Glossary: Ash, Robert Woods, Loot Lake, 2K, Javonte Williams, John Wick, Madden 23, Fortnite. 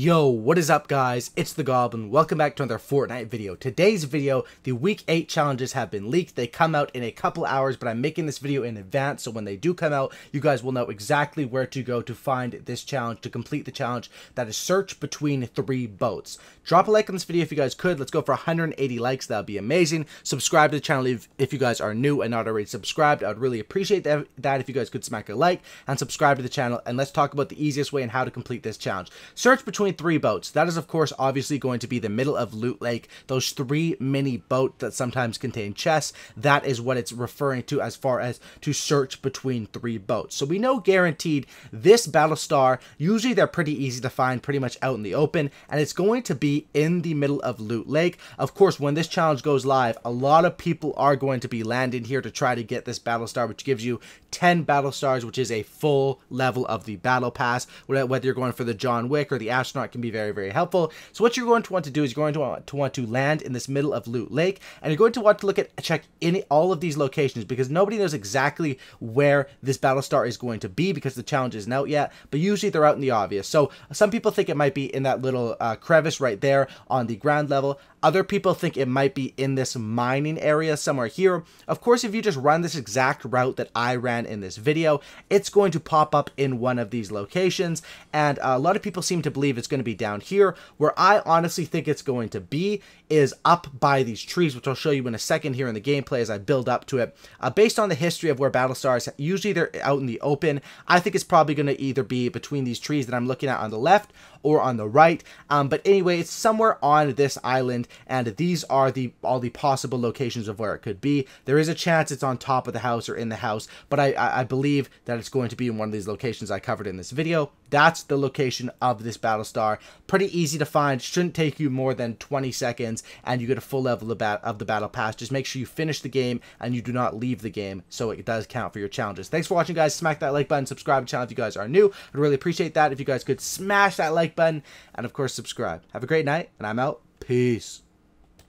Yo, what is up guys, it's the Goblin. Welcome back to another Fortnite video. Today's video, the week 8 challenges have been leaked. They come out in a couple hours, but I'm making this video in advance, so when they do come out, you guys will know exactly where to go to find this challenge, to complete the challenge that is search between 3 boats. Drop a like on this video if you guys could. Let's go for 180 likes, that would be amazing. Subscribe to the channel if you guys are new and not already subscribed. I'd really appreciate that if you guys could smack a like and subscribe to the channel, and let's talk about the easiest way and how to complete this challenge. Search between 3 boats. That is of course obviously going to be the middle of Loot Lake, those 3 mini boats that sometimes contain chests. That is what it's referring to as far as to search between 3 boats. So we know guaranteed this Battlestar, usually they're pretty easy to find, pretty much out in the open, and it's going to be in the middle of Loot Lake. Of course, when this challenge goes live, a lot of people are going to be landing here to try to get this Battlestar, which gives you 10 Battlestars, which is a full level of the Battle Pass. Whether you're going for the John Wick or the Ash, can be very, very helpful. So what you're going to want to do is you're going to want to land in this middle of Loot Lake, and you're going to want to check in all of these locations, because nobody knows exactly where this Battlestar is going to be because the challenge isn't out yet, but usually they're out in the obvious. So some people think it might be in that little crevice right there on the ground level. Other people think it might be in this mining area somewhere here. Of course, if you just run this exact route that I ran in this video, it's going to pop up in one of these locations, and a lot of people seem to believe it's going to be down here. Where I honestly think it's going to be is up by these trees, which I'll show you in a second here in the gameplay as I build up to it. Based on the history of where Battlestars, usually they're out in the open, I think it's probably going to either be between these trees that I'm looking at on the left or on the right, but anyway, it's somewhere on this island, and these are all the possible locations of where it could be. There is a chance it's on top of the house or in the house, but I believe that it's going to be in one of these locations I covered in this video. That's the location of this Battlestar. Pretty easy to find, shouldn't take you more than 20 seconds, and you get a full level of the Battle Pass. Just make sure you finish the game and you do not leave the game, so it does count for your challenges. Thanks for watching guys, smack that like button, subscribe to the channel if you guys are new. I'd really appreciate that if you guys could smash that like button, and of course subscribe. Have a great night, and I'm out. Peace.